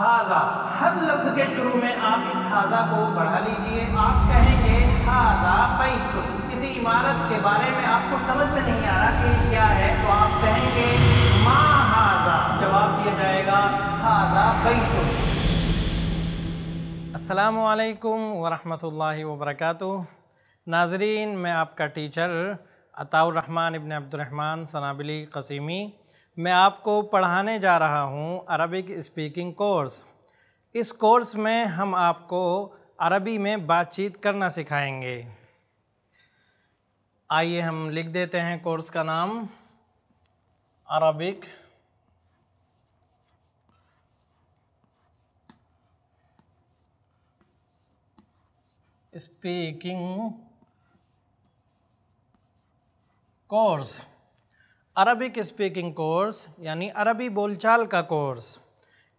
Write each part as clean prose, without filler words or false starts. हाजा, हर लफ्ज़ के शुरू में आप इस हाजा को बढ़ा लीजिए। आप कहेंगे हाजा बैत। किसी इमारत के बारे में आपको समझ में नहीं आ रहा कि क्या है, तो आप कहेंगे मा हाजा, जवाब दिया जाएगा हाजा बैत। अस्सलामु अलैकुम वरहमतुल्लाहि वबरकातुह। नाजरीन, मैं आपका टीचर अताउर रहमान इबन अब्दुल रहमान सनाबली क़सीमी, मैं आपको पढ़ाने जा रहा हूँ अरबिक स्पीकिंग कोर्स। इस कोर्स में हम आपको अरबी में बातचीत करना सिखाएंगे। आइए हम लिख देते हैं कोर्स का नाम, Arabic speaking course. Arabic speaking course यानी अरबी बोलचाल का कोर्स।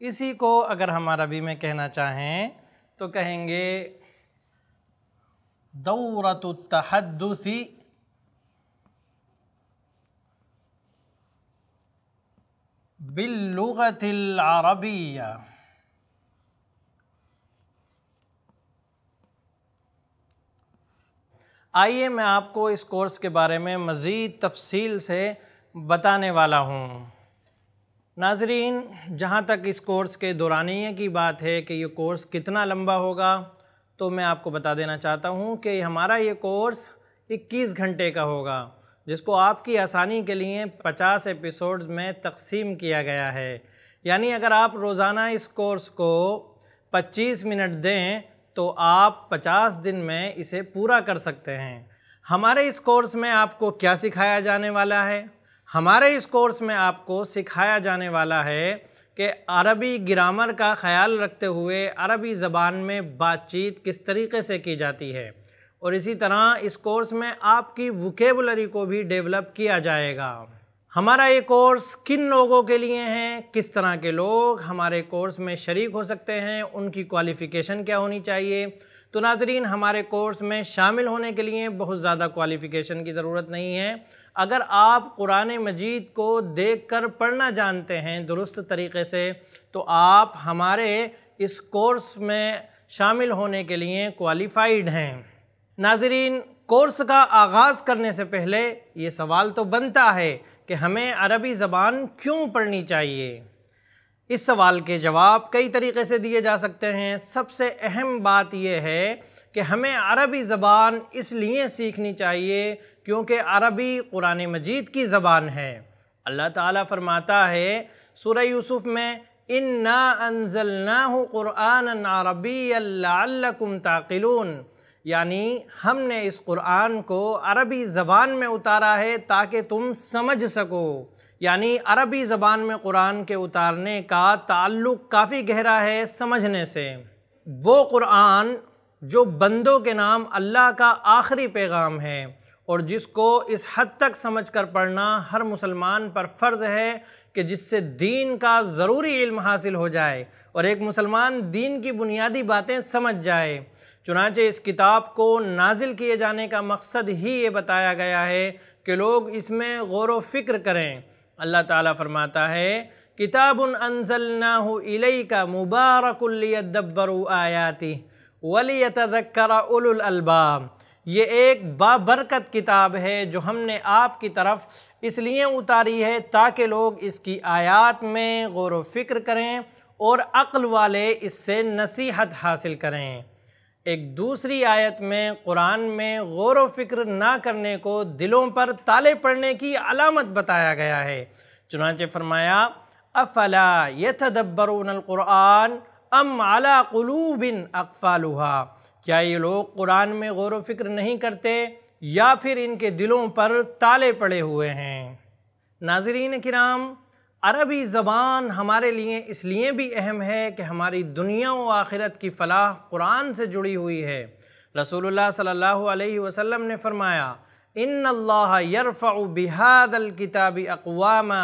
इसी को अगर हम अरबी में कहना चाहें तो कहेंगे दौरतुत तहद्दुसी बिल्लुगतिल अरबिया। आइए मैं आपको इस कोर्स के बारे में मज़ीद तफसील से बताने वाला हूँ। नाजरीन, जहाँ तक इस कोर्स के दौरानिये की बात है कि ये कोर्स कितना लंबा होगा, तो मैं आपको बता देना चाहता हूँ कि हमारा ये कोर्स 21 घंटे का होगा, जिसको आपकी आसानी के लिए 50 एपिसोड्स में तकसीम किया गया है। यानी अगर आप रोज़ाना इस कोर्स को 25 मिनट दें तो आप 50 दिन में इसे पूरा कर सकते हैं। हमारे इस कोर्स में आपको क्या सिखाया जाने वाला है? हमारे इस कोर्स में आपको सिखाया जाने वाला है कि अरबी ग्रामर का ख्याल रखते हुए अरबी ज़बान में बातचीत किस तरीके से की जाती है, और इसी तरह इस कोर्स में आपकी वोकेबुलरी को भी डेवलप किया जाएगा। हमारा ये कोर्स किन लोगों के लिए है, किस तरह के लोग हमारे कोर्स में शरीक हो सकते हैं, उनकी क्वालिफ़िकेशन क्या होनी चाहिए। तो नाजरीन, हमारे कोर्स में शामिल होने के लिए बहुत ज़्यादा क्वालिफ़िकेशन की ज़रूरत नहीं है। अगर आप कुरान मजीद को देखकर पढ़ना जानते हैं दुरुस्त तरीके से, तो आप हमारे इस कोर्स में शामिल होने के लिए क्वालिफ़ाइड हैं। नाजरीन, कोर्स का आगाज़ करने से पहले ये सवाल तो बनता है कि हमें अरबी ज़बान क्यों पढ़नी चाहिए। इस सवाल के जवाब कई तरीक़े से दिए जा सकते हैं। सबसे अहम बात यह है कि हमें अरबी ज़बान इसलिए सीखनी चाहिए क्योंकि अरबी कुरान मजीद की ज़बान है। अल्लाह ताला फरमाता है सूरह युसुफ़ में, इन्ना अंज़लनाहु कुरानन अरबिय्यन लअल्लकुम ताक़िलून, यानी हमने इस कुरान को अरबी ज़बान में उतारा है ताकि तुम समझ सको। यानी अरबी ज़बान में कुरान के उतारने का ताल्लुक़ काफ़ी गहरा है समझने से। वो कुरान जो बंदों के नाम अल्लाह का आखिरी पैगाम है, और जिसको इस हद तक समझ कर पढ़ना हर मुसलमान पर फ़र्ज़ है कि जिससे दीन का ज़रूरी इल्म हासिल हो जाए और एक मुसलमान दीन की बुनियादी बातें समझ जाए। चुनांचे इस किताब को नाजिल किए जाने का मकसद ही ये बताया गया है कि लोग इसमें गौर व फ़िक्र करें। अल्लाह ताला फरमाता है, किताबुन अंज़लनाहु इलैका मुबारकुल लियद्दब्बरू आयाति वलियतज़क्कर उलुल अल्बाब। ये एक बाबरकत किताब है जो हमने आपकी तरफ इसलिए उतारी है ताकि लोग इसकी आयात में गौर व फ़िक्र करें और अक्ल वाले इससे नसीहत हासिल करें। एक दूसरी आयत में कुरान में गौर व फ़िक्र ना करने को दिलों पर ताले पड़ने की अलामत बताया गया है। चुनांचे फरमाया, अफला यतदब्बरूनल कुरान अम अला कुलूबिन अक्फालुहा। क्या ये लोग कुरान में गौर व फ़िक्र नहीं करते या फिर इनके दिलों पर ताले पड़े हुए हैं? नाजरीन किराम, अरबी ज़बान हमारे लिए इसलिए भी अहम है कि हमारी दुनिया व आखिरत की फ़लाह कुरान से जुड़ी हुई है। रसूलुल्लाह सल्लल्लाहु अलैहि वसल्लम ने फ़रमाया, इन्नल्लाह यरफ़उ बिहादल किताबि अक़वामा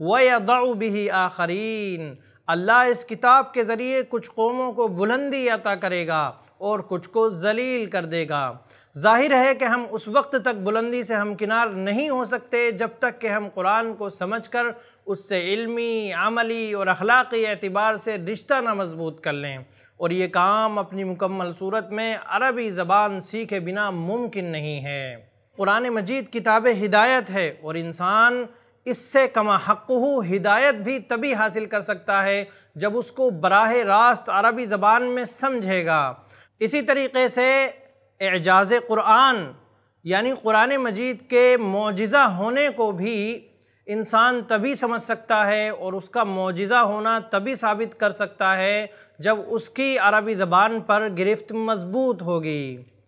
व यदउ बिही आख़रीन। अल्लाह इस किताब के ज़रिए कुछ कौमों को बुलंदी अता करेगा और कुछ को ज़लील कर देगा। ज़ाहिर है कि हम उस वक्त तक बुलंदी से हमकिनार नहीं हो सकते जब तक कि हम कुरान को समझ कर उससे इल्मी, अमली और अखलाक़ी एतबार से रिश्ता ना मजबूत कर लें, और ये काम अपनी मुकम्मल सूरत में अरबी ज़बान सीखे बिना मुमकिन नहीं है। कुरान मजीद किताब हिदायत है और इंसान इससे कमा हक़्क़ुहु हिदायत भी तभी हासिल कर सकता है जब उसको बराह रास्त अरबी ज़बान में समझेगा। इसी तरीके से एजाज़े कुरान यानी कुरान मजीद के मौजिज़ा होने को भी इंसान तभी समझ सकता है और उसका मौजिज़ा होना तभी साबित कर सकता है जब उसकी अरबी ज़बान पर गिरफ्त मजबूत होगी।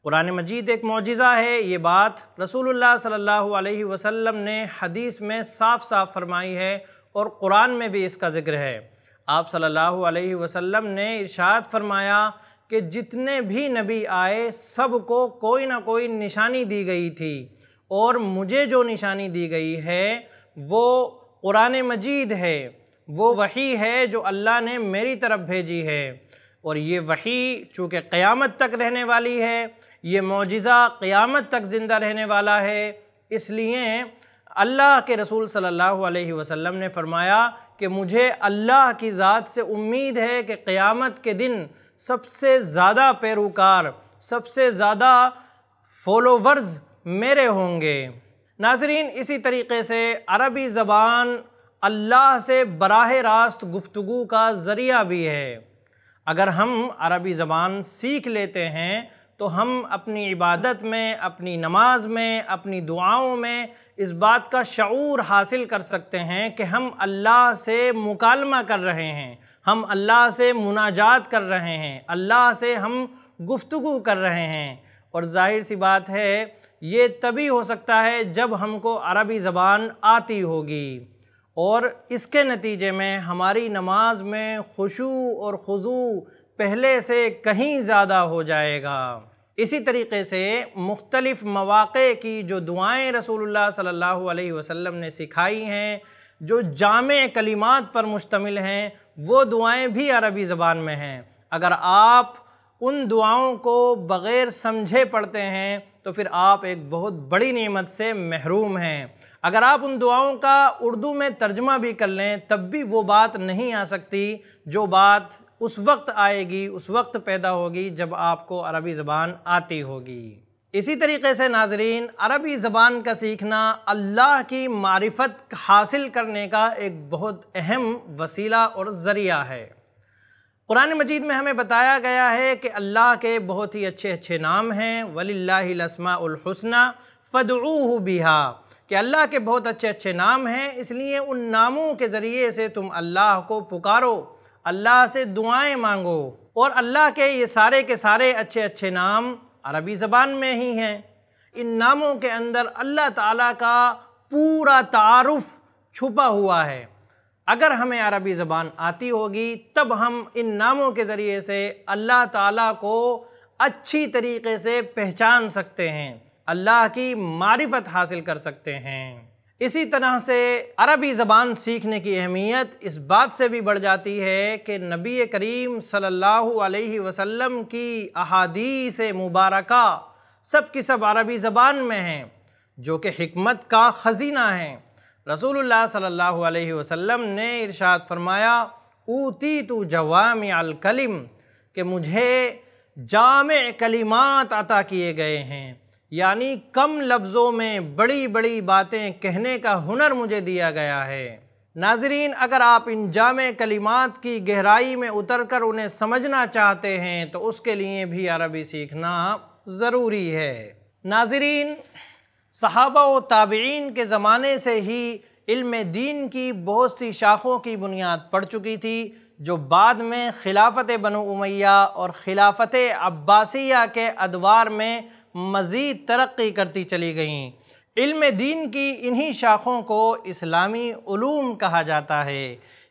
कुरान मजीद एक मौजिज़ा है, ये बात रसूलुल्लाह सल्लल्लाहु अलैहि वसल्लम ने हदीस में साफ साफ फरमाई है और कुरान में भी इसका ज़िक्र है। आप सल्लल्लाहु अलैहि वसल्लम ने इरशाद फरमाया कि जितने भी नबी आए सबको कोई ना कोई निशानी दी गई थी, और मुझे जो निशानी दी गई है वो कुरान मजीद है, वो वही है जो अल्लाह ने मेरी तरफ भेजी है, और ये वही चूँकि क़यामत तक रहने वाली है, ये मौजिज़ा क़यामत तक ज़िंदा रहने वाला है। इसलिए अल्लाह के रसूल सल्लल्लाहु अलैहि वसल्लम ने फरमाया कि मुझे अल्लाह की ज़ात से उम्मीद है कि क़यामत के दिन सबसे ज़्यादा पैरोकार, सबसे ज़्यादा फॉलोवर्स मेरे होंगे। नाजरीन, इसी तरीके से अरबी ज़बान अल्लाह से बराह रास्त गुफ्तगू का ज़रिया भी है। अगर हम अरबी ज़बान सीख लेते हैं तो हम अपनी इबादत में, अपनी नमाज में, अपनी दुआओं में इस बात का शऊर हासिल कर सकते हैं कि हम अल्लाह से मुकालमा कर रहे हैं, हम अल्लाह से मुनाजात कर रहे हैं, अल्लाह से हम गुफ्तगू कर रहे हैं। और जाहिर सी बात है ये तभी हो सकता है जब हमको अरबी ज़बान आती होगी, और इसके नतीजे में हमारी नमाज में खुशू और खुजू पहले से कहीं ज़्यादा हो जाएगा। इसी तरीके से मुख्तलिफ़ मवाक़े की जो दुआएँ रसूलुल्लाह सल्लल्लाहु अलैहि वसल्लम ने सिखाई हैं, जो जामे कलिमात पर मुश्तमिल हैं, वो दुआएँ भी अरबी ज़बान में हैं। अगर आप उन दुआओं को बग़ैर समझे पढ़ते हैं तो फिर आप एक बहुत बड़ी नेमत से महरूम हैं। अगर आप उन दुआओं का उर्दू में तर्जमा भी कर लें तब भी वो बात नहीं आ सकती जो बात उस वक्त आएगी, उस वक्त पैदा होगी जब आपको अरबी ज़बान आती होगी। इसी तरीके से नाजरीन, अरबी ज़बान का सीखना अल्लाह की मारिफत हासिल करने का एक बहुत अहम वसीला और ज़रिया है। कुरान मजीद में हमें बताया गया है कि अल्लाह के बहुत ही अच्छे अच्छे नाम हैं, वलिल्लाहिल अस्माउल हुस्ना फदऊहु बिहा, कि अल्लाह के बहुत अच्छे अच्छे नाम हैं, इसलिए उन नामों के ज़रिए से तुम अल्लाह को पुकारो, अल्लाह से दुआएं मांगो। और अल्लाह के ये सारे के सारे अच्छे अच्छे नाम अरबी ज़बान में ही हैं। इन नामों के अंदर अल्लाह ताला का पूरा तारुफ छुपा हुआ है। अगर हमें अरबी ज़बान आती होगी तब हम इन नामों के ज़रिए से अल्लाह ताला को अच्छी तरीके से पहचान सकते हैं, अल्लाह की मारिफत हासिल कर सकते हैं। इसी तरह से अरबी ज़बान सीखने की अहमियत इस बात से भी बढ़ जाती है कि नबी करीम सल्लल्लाहु अलैहि वसल्लम की अहादीस मुबारका सब की सब अरबी ज़बान में हैं, जो कि हिकमत का ख़ज़ीना है। रसूलुल्लाह सल्लल्लाहु अलैहि वसल्लम ने इरशाद फरमाया, ऊती तो जवामे अल कलिम, कि मुझे जामे कलिमात अता किए गए हैं, यानी कम लफ्ज़ों में बड़ी बड़ी बातें कहने का हुनर मुझे दिया गया है। नाजरीन, अगर आप इन जामे कलिमात की गहराई में उतरकर उन्हें समझना चाहते हैं तो उसके लिए भी अरबी सीखना ज़रूरी है। नाजरीन, सहाबा व ताबईन के ज़माने से ही इल्म दीन की बहुत सी शाखों की बुनियाद पड़ चुकी थी, जो बाद में खिलाफत बनु उमैया और खिलाफत अब्बासिया के अदवार में मज़ीद तरक्की करती चली गईं। इल्म दीन की इन्हीं शाखों को इस्लामी उलूम कहा जाता है।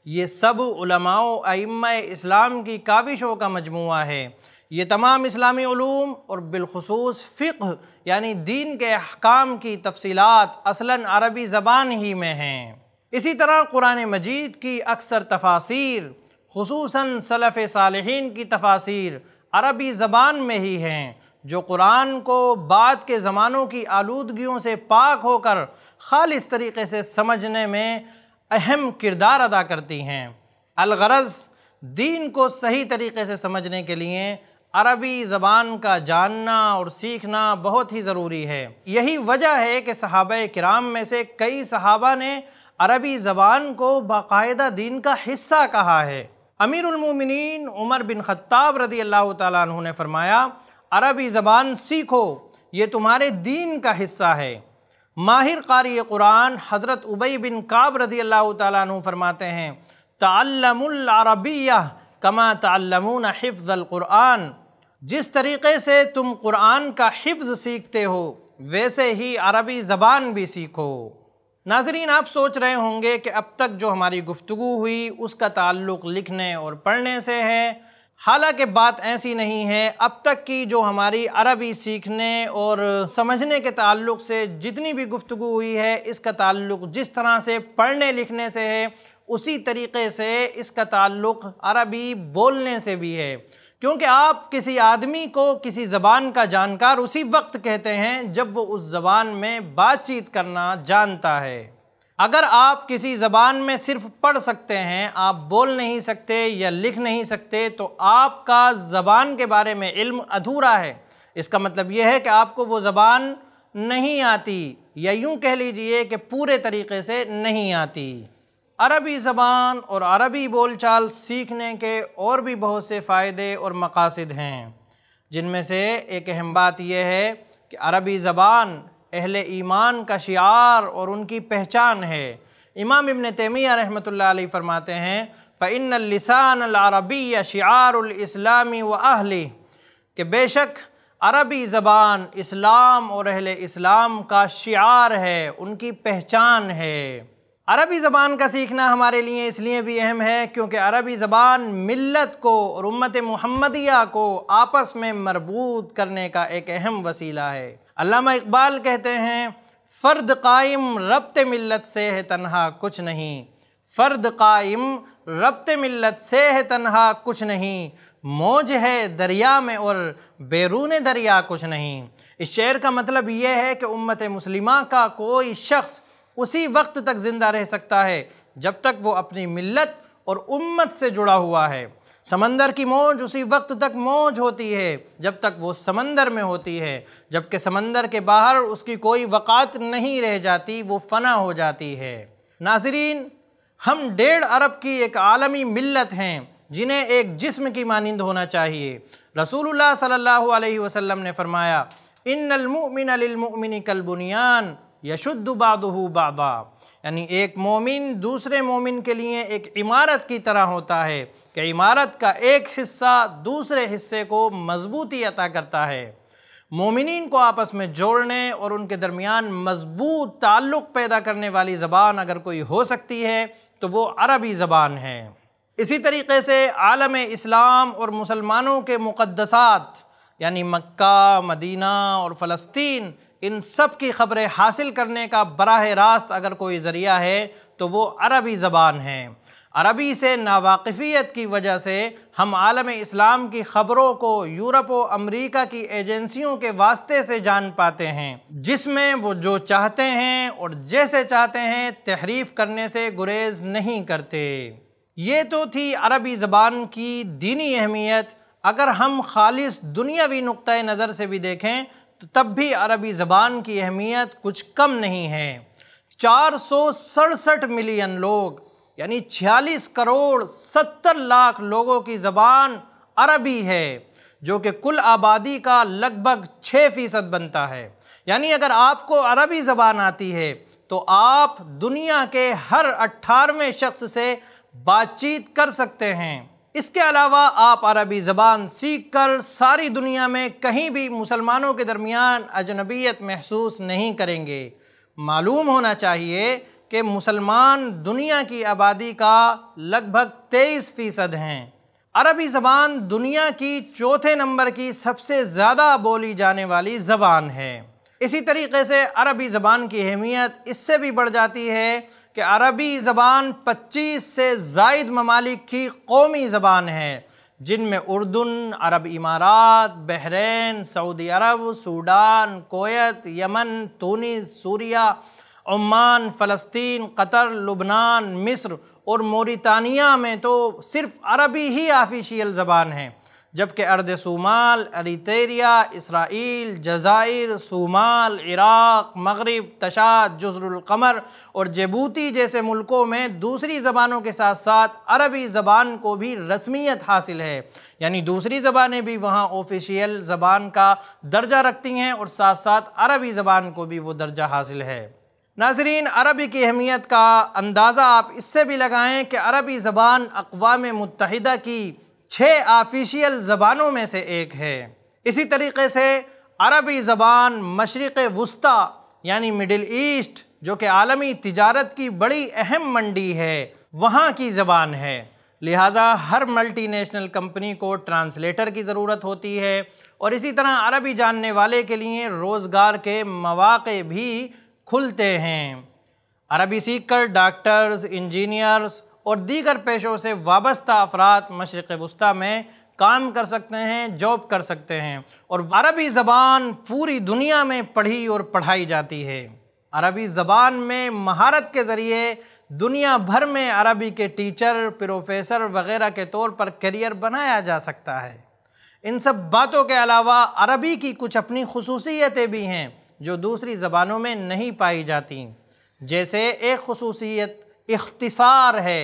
ये सब उलमा व अइम्मा-ए इस्लाम की काविशों का मजमुआ है। ये तमाम इस्लामी उलूम और बिलखुसूस फ़िक़्ह यानी दीन के अहकाम की तफसीलात असलन अरबी ज़बान ही में हैं। इसी तरह कुरान मजीद की अक्सर तफासीर, खुसूसन सलफ़ सालिहीन की तफासीर अरबी ज़बान में ही हैं, जो कुरान को बाद के ज़मानों की आलूदगियों से पाक होकर खालिस तरीक़े से समझने में अहम किरदार अदा करती हैं। अल-ग़रज़ दीन को सही तरीक़े से समझने के लिए अरबी ज़बान का जानना और सीखना बहुत ही ज़रूरी है। यही वजह है कि सहाबा किराम में से कई सहाबा ने अरबी ज़बान को बाकायदा दीन का हिस्सा कहा है। अमीरुल मोमिनिन उमर बिन खत्ताब रज़ी अल्लाह ताला अन्हु ने फरमाया, अरबी ज़बान सीखो, ये तुम्हारे दीन का हिस्सा है। माहिर क़ारी कुरान हज़रत उबई बिन काब रज़ी अल्लाह ताला अन्हु फरमाते हैं, तअल्लमुल अरबिय्या कमा तअल्लमून हिफ्ज़ल कुरान, जिस तरीक़े से तुम कुरान का हिफ्ज़ सीखते हो वैसे ही अरबी ज़बान भी सीखो। नाज़रीन, आप सोच रहे होंगे कि अब तक जो हमारी गुफ्तगू हुई उसका ताल्लुक़ लिखने और पढ़ने से है, हालांकि बात ऐसी नहीं है। अब तक की जो हमारी अरबी सीखने और समझने के ताल्लुक़ से जितनी भी गुफ्तगू हुई है, इसका ताल्लुक़ जिस तरह से पढ़ने लिखने से है उसी तरीक़े से इसका ताल्लुक़ अरबी बोलने से भी है, क्योंकि आप किसी आदमी को किसी ज़बान का जानकार उसी वक्त कहते हैं जब वो उस ज़बान में बातचीत करना जानता है। अगर आप किसी ज़बान में सिर्फ़ पढ़ सकते हैं, आप बोल नहीं सकते या लिख नहीं सकते, तो आपका ज़बान के बारे में इल्म अधूरा है। इसका मतलब यह है कि आपको वो ज़बान नहीं आती, या यूँ कह लीजिए कि पूरे तरीक़े से नहीं आती। अरबी ज़बान और अरबी बोलचाल सीखने के और भी बहुत से फ़ायदे और मकासिद हैं, जिनमें से एक अहम बात यह है कि अरबी ज़बान अहले ईमान का शिआर और उनकी पहचान है। इमाम इब्ने तमिया रहमतुल्लाह अलैह फरमाते हैं, फ़इन्नल लिसानल अरबिय्य शिआरुल इस्लामी व अहली, कि बेशक अरबी ज़बान इस्लाम और अहले इस्लाम का शिआर है, उनकी पहचान है। अरबी ज़बान का सीखना हमारे लिए इसलिए भी अहम है क्योंकि अरबी ज़बान मिल्लत को और उम्मत मुहम्मदिया को आपस में मरबूत करने का एक अहम वसीला है। अल्लामा इकबाल कहते हैं, फ़र्द कायम रब्त मिल्लत से है तन्हा कुछ नहीं, फ़र्द कायम रब्त मिल्लत से है तन्हा कुछ नहीं, मौज है दरिया में और बैरून दरिया कुछ नहीं। इस शेर का मतलब ये है कि उम्मत मुस्लिमा का कोई शख्स उसी वक्त तक ज़िंदा रह सकता है जब तक वो अपनी मिल्लत और उम्मत से जुड़ा हुआ है। समंदर की मौज उसी वक्त तक मौज होती है जब तक वो समंदर में होती है, जबकि समंदर के बाहर उसकी कोई वक़ात नहीं रह जाती, वो फ़ना हो जाती है। नाज़रीन, हम 1.5 अरब की एक आलमी मिल्लत हैं जिन्हें एक जिस्म की मानिंद होना चाहिए। रसूलुल्लाह सल्लल्लाहु अलैहि वसल्लम ने फरमाया, इन्नल मुमिन लिल मुमिनि कल बुनियान यशुद्दु बादुहु बादा, यानी एक मोमिन दूसरे मोमिन के लिए एक इमारत की तरह होता है कि इमारत का एक हिस्सा दूसरे हिस्से को मजबूती अता करता है। मोमिनीन को आपस में जोड़ने और उनके दरमियान मजबूत ताल्लुक़ पैदा करने वाली ज़बान अगर कोई हो सकती है तो वो अरबी ज़बान है। इसी तरीके से आलम इस्लाम और मुसलमानों के मुक़द्दसात यानी मक्का, मदीना और फ़लस्तीन, इन सब की ख़बरें हासिल करने का बराह रास्त अगर कोई ज़रिया है तो वो अरबी ज़बान है। अरबी से नावाकिफ़ियत की वजह से हम आलम इस्लाम की ख़बरों को यूरोप और अमेरिका की एजेंसियों के वास्ते से जान पाते हैं, जिसमें वो जो चाहते हैं और जैसे चाहते हैं तहरीफ़ करने से गुरेज नहीं करते। ये तो थी अरबी ज़बान की दीनी अहमियत। अगर हम खालिस दुनियावी नुक्ता नज़र से भी देखें तो तब भी अरबी ज़बान की अहमियत कुछ कम नहीं है। 467 मिलियन लोग यानी 46 करोड़ 70 लाख लोगों की ज़बान अरबी है, जो कि कुल आबादी का लगभग 6% बनता है। यानी अगर आपको अरबी ज़बान आती है तो आप दुनिया के हर 18वें शख्स से बातचीत कर सकते हैं। इसके अलावा आप अरबी ज़बान सीखकर सारी दुनिया में कहीं भी मुसलमानों के दरमियान अजनबियत महसूस नहीं करेंगे। मालूम होना चाहिए कि मुसलमान दुनिया की आबादी का लगभग 23% हैं। अरबी ज़बान दुनिया की 4थे नंबर की सबसे ज़्यादा बोली जाने वाली ज़बान है। इसी तरीके से अरबी ज़बान की अहमियत इससे भी बढ़ जाती है कि अरबी ज़बान 25 से ज़ायद ममालिक की कौमी ज़बान है, जिनमें उर्दन, अरब इमारात, बहरीन, सऊदी अरब, सूडान, कोयत, यमन, तुनिस, सूरिया, ओमान, फ़लस्तीन, कतर, लुबनान, मिस्र और मोरितानिया में तो सिर्फ़ अरबी ही आफिशियल ज़बान है, जबकि अर्द सोमाल, अरितेरिया, इसराइल, जज़ायर, सोमाल, इराक़, मगरिब, तशाद, जुज़रुल क़मर और जबूती जैसे मुल्कों में दूसरी ज़बानों के साथ साथ अरबी ज़बान को भी रस्मियत हासिल है। यानी दूसरी ज़बानें भी वहाँ ऑफिशियल ज़बान का दर्जा रखती हैं और साथ साथ अरबी ज़बान को भी वो दर्जा हासिल है। नाज़रीन, अरबी की अहमियत का अंदाज़ा आप इससे भी लगाएँ कि अरबी ज़बान अक़वाम मुत्तहिदा की 6 आफिशियल ज़बानों में से एक है। इसी तरीके से अरबी ज़बान मशरिक़ वस्ता यानी मिडिल ईस्ट, जो कि आलमी तिजारत की बड़ी अहम मंडी है, वहाँ की ज़बान है। लिहाजा हर मल्टीनेशनल कंपनी को ट्रांसलेटर की ज़रूरत होती है और इसी तरह अरबी जानने वाले के लिए रोज़गार के मौक़े भी खुलते हैं। अरबी सीख कर डॉक्टर्स, इंजीनियर्स और दीगर पेशों से वाबस्ता अफराद मशरिक़ वस्ता में काम कर सकते हैं, जॉब कर सकते हैं और अरबी ज़बान पूरी दुनिया में पढ़ी और पढ़ाई जाती है। अरबी ज़बान में महारत के ज़रिए दुनिया भर में अरबी के टीचर, प्रोफेसर वग़ैरह के तौर पर करियर बनाया जा सकता है। इन सब बातों के अलावा अरबी की कुछ अपनी खसूसियतें भी हैं जो दूसरी ज़बानों में नहीं पाई जाती। जैसे एक खसूसियत इख्तिसार है।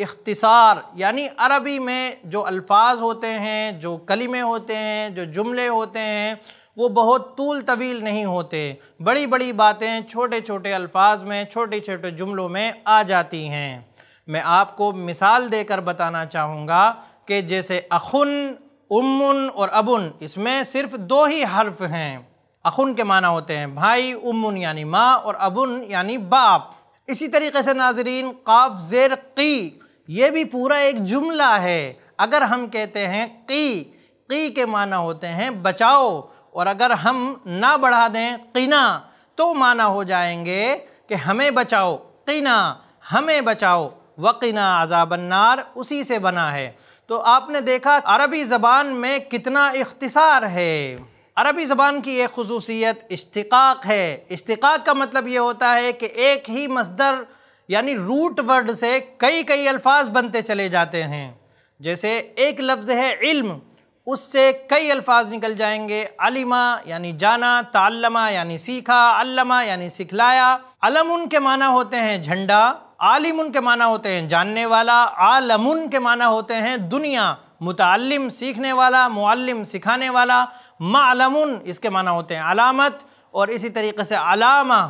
इख्तिसार यानी अरबी में जो अल्फाज होते हैं, जो कलिमे होते हैं, जो जुमले होते हैं, वो बहुत तूल तवील नहीं होते। बड़ी बड़ी बातें छोटे छोटे अल्फाज में, छोटे छोटे जुमलों में आ जाती हैं। मैं आपको मिसाल देकर बताना चाहूँगा कि जैसे अखुन, उम्मुन और अबुन, इसमें सिर्फ़ 2 ही हर्फ हैं। अखुन के माना होते हैं भाई, उम्मुन यानी माँ और अबुन यानी बाप। इसी तरीके से नाजरीन काफ ज़ेर की, ये भी पूरा एक जुमला है। अगर हम कहते हैं की के माना होते हैं बचाओ, और अगर हम ना बढ़ा दें कीना, तो माना हो जाएंगे कि हमें बचाओ, कीना हमें बचाओ, वकीना अज़ाबन्नार उसी से बना है। तो आपने देखा अरबी ज़बान में कितना इख्तिसार है। अरबी ज़बान की एक खसूसियत इश्तिक़ाक़ है। इश्तिक़ाक़ का मतलब ये होता है कि एक ही मस्दर यानी रूट वर्ड से कई कई अल्फाज बनते चले जाते हैं। जैसे एक लफ्ज़ है इल्म, उससे कई अल्फाज निकल जाएंगे। अलिमा यानी जाना, ताल्लमा यानी सीखा, अल्लमा यानी सिखलाया। अलमुन के माना होते हैं झंडा, आलिमुन के माना होते हैं जानने वाला, आलमुन के माना होते हैं दुनिया, मुताल्लिम सीखने वाला, मुअल्लिम सिखाने वाला, मालमुन इसके माना होते हैं अलामत। और इसी तरीके से अलामा,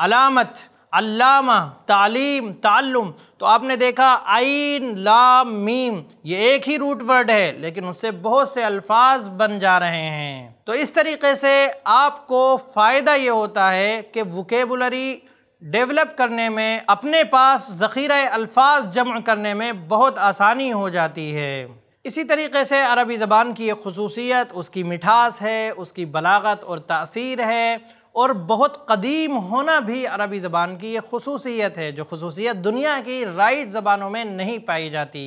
अलामत, अल्लामा, तालीम, ताल्लुम। तो आपने देखा आइन, लाम, मीम, ये एक ही रूट वर्ड है लेकिन उससे बहुत से अल्फाज बन जा रहे हैं। तो इस तरीके से आपको फ़ायदा ये होता है कि वोकेबुलरी डेवलप करने में, अपने पास ज़ख़ीरा अल्फाज जमा करने में बहुत आसानी हो जाती है। इसी तरीके से अरबी ज़बान की एक खसूसियत उसकी मिठास है, उसकी बलागत और तासीर है और बहुत कदीम होना भी अरबी ज़बान की एक खसूसियत है, जो खसूसियत दुनिया की राइज ज़बानों में नहीं पाई जाती।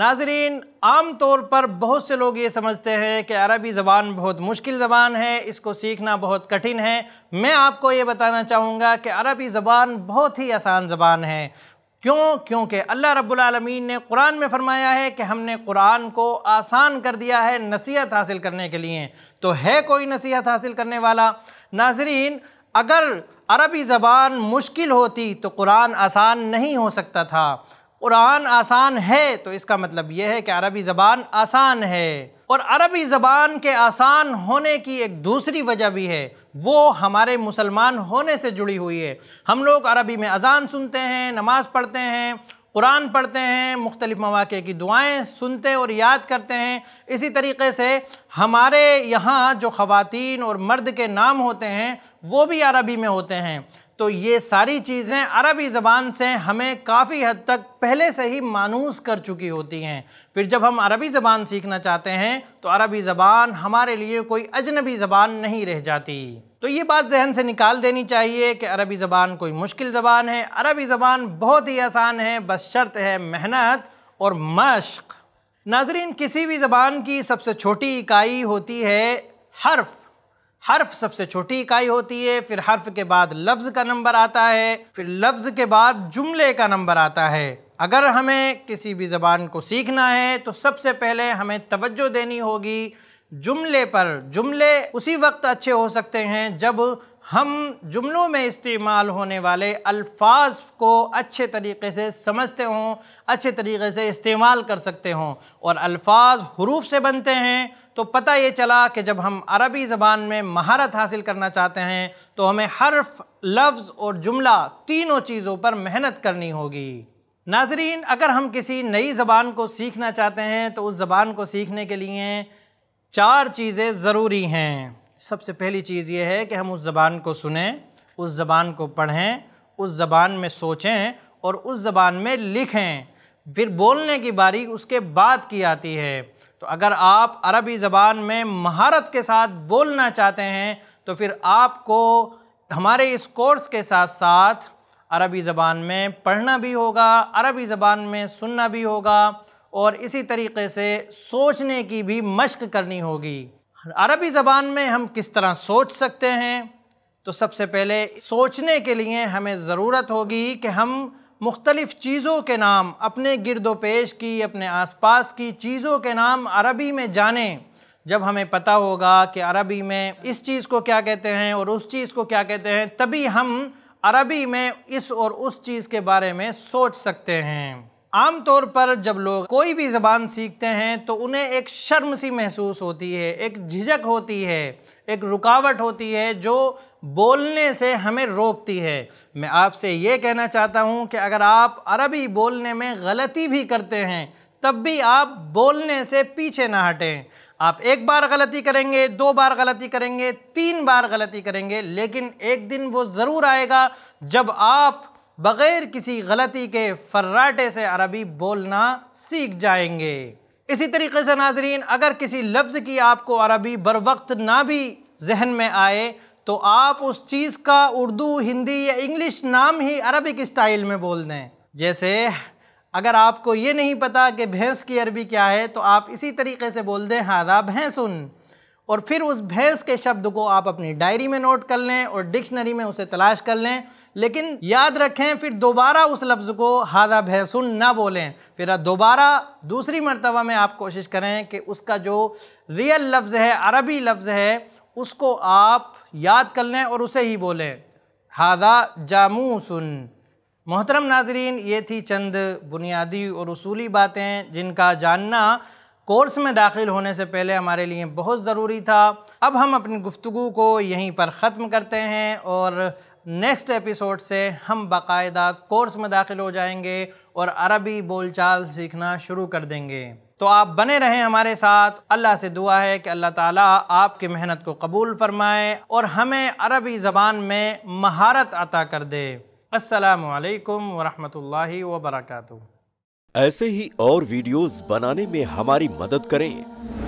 नाजरीन, आम तौर पर बहुत से लोग ये समझते हैं कि अरबी ज़बान बहुत मुश्किल ज़बान है, इसको सीखना बहुत कठिन है। मैं आपको ये बताना चाहूँगा कि अरबी ज़बान बहुत ही आसान ज़बान है। क्योंकि अल्लाह रब्बुल आलमीन ने कुरान में फ़रमाया है कि हमने कुरान को आसान कर दिया है नसीहत हासिल करने के लिए। तो है कोई नसीहत हासिल करने वाला? नाजरीन, अगर अरबी ज़बान मुश्किल होती तो कुरान आसान नहीं हो सकता था। कुरान आसान है तो इसका मतलब यह है कि अरबी ज़बान आसान है। और अरबी ज़बान के आसान होने की एक दूसरी वजह भी है, वो हमारे मुसलमान होने से जुड़ी हुई है। हम लोग अरबी में अजान सुनते हैं, नमाज़ पढ़ते हैं, कुरान पढ़ते हैं, मुख्तलिफ़ मौक़े की दुआएं सुनते और याद करते हैं। इसी तरीके से हमारे यहाँ जो ख़वातीन और मर्द के नाम होते हैं वो भी अरबी में होते हैं। तो ये सारी चीज़ें अरबी ज़बान से हमें काफ़ी हद तक पहले से ही मानूस कर चुकी होती हैं। फिर जब हम अरबी ज़बान सीखना चाहते हैं तो अरबी ज़बान हमारे लिए कोई अजनबी ज़बान नहीं रह जाती। तो ये बात जहन से निकाल देनी चाहिए कि अरबी ज़बान कोई मुश्किल ज़बान है। अरबी ज़बान बहुत ही आसान है, बस शर्त है मेहनत और मश्क। नाज़रीन, किसी भी ज़बान की सबसे छोटी इकाई होती है हर्फ। हर्फ सबसे छोटी इकाई होती है, फिर हर्फ के बाद लफ्ज़ का नंबर आता है, फिर लफ्ज़ के बाद जुमले का नंबर आता है। अगर हमें किसी भी ज़बान को सीखना है तो सबसे पहले हमें तवज्जो देनी होगी जुमले पर। जुमले उसी वक्त अच्छे हो सकते हैं जब हम जुमलों में इस्तेमाल होने वाले अल्फाज को अच्छे तरीके से समझते हों, अच्छे तरीके से इस्तेमाल कर सकते हों। और अल्फाज हरूफ से बनते हैं, तो पता ये चला कि जब हम अरबी ज़बान में महारत हासिल करना चाहते हैं तो हमें हर्फ, लफ्ज़ और जुमला तीनों चीज़ों पर मेहनत करनी होगी। नाजरीन, अगर हम किसी नई ज़बान को सीखना चाहते हैं तो उस ज़बान को सीखने के लिए चार चीज़ें ज़रूरी हैं। सबसे पहली चीज़ ये है कि हम उस ज़बान को सुनें, उस ज़बान को पढ़ें, उस ज़बान में सोचें और उस ज़बान में लिखें। फिर बोलने की बारी उसके बाद की आती है। तो अगर आप अरबी ज़बान में महारत के साथ बोलना चाहते हैं तो फिर आपको हमारे इस कोर्स के साथ साथ अरबी ज़बान में पढ़ना भी होगा, अरबी ज़बान में सुनना भी होगा और इसी तरीके से सोचने की भी मशक करनी होगी। अरबी ज़बान में हम किस तरह सोच सकते हैं? तो सबसे पहले सोचने के लिए हमें ज़रूरत होगी कि हम मुख्तलिफ़ चीज़ों के नाम, अपने गिरदो पेश की, अपने आसपास की चीज़ों के नाम अरबी में जानें। जब हमें पता होगा कि अरबी में इस चीज़ को क्या कहते हैं और उस चीज़ को क्या कहते हैं, तभी हम अरबी में इस और उस चीज़ के बारे में सोच सकते हैं। आम तौर पर जब लोग कोई भी ज़बान सीखते हैं तो उन्हें एक शर्म सी महसूस होती है, एक झिझक होती है, एक रुकावट होती है जो बोलने से हमें रोकती है। मैं आपसे ये कहना चाहता हूँ कि अगर आप अरबी बोलने में गलती भी करते हैं तब भी आप बोलने से पीछे ना हटें। आप एक बार गलती करेंगे, दो बार गलती करेंगे, तीन बार गलती करेंगे, लेकिन एक दिन वो ज़रूर आएगा जब आप बग़ैर किसी गलती के फर्राटे से अरबी बोलना सीख जाएंगे। इसी तरीके से नाजरीन, अगर किसी लफ्ज़ की आपको अरबी बर वक्त ना भी जहन में आए तो आप उस चीज़ का उर्दू, हिंदी या इंग्लिश नाम ही अरबिक स्टाइल में बोल दें। जैसे अगर आपको ये नहीं पता कि भैंस की अरबी क्या है तो आप इसी तरीके से बोल दें हादा भैंसुन, और फिर उस भैंस के शब्द को आप अपनी डायरी में नोट कर लें और डिक्शनरी में उसे तलाश कर लें। लेकिन याद रखें, फिर दोबारा उस लफ्ज़ को हादा भैंसुन ना बोलें। फिर दोबारा दूसरी मरतबा में आप कोशिश करें कि उसका जो रियल लफ्ज़ है, अरबी लफ्ज़ है, उसको आप याद कर लें और उसे ही बोलें, हादा जामूसुन। मोहतरम नाजरीन, ये थी चंद बुनियादी और उसूली बातें जिनका जानना कोर्स में दाखिल होने से पहले हमारे लिए बहुत ज़रूरी था। अब हम अपनी गुफ्तगू को यहीं पर ख़त्म करते हैं और नेक्स्ट एपिसोड से हम बाकायदा कोर्स में दाखिल हो जाएंगे और अरबी बोलचाल सीखना शुरू कर देंगे। तो आप बने रहें हमारे साथ। अल्लाह से दुआ है कि अल्लाह ताला आपकी मेहनत को कबूल फ़रमाए और हमें अरबी ज़बान में महारत अता कर दे। अस्सलामु अलैकुम वरहमतुल्लाहि वबरकातुहू। ऐसे ही और वीडियोस बनाने में हमारी मदद करें।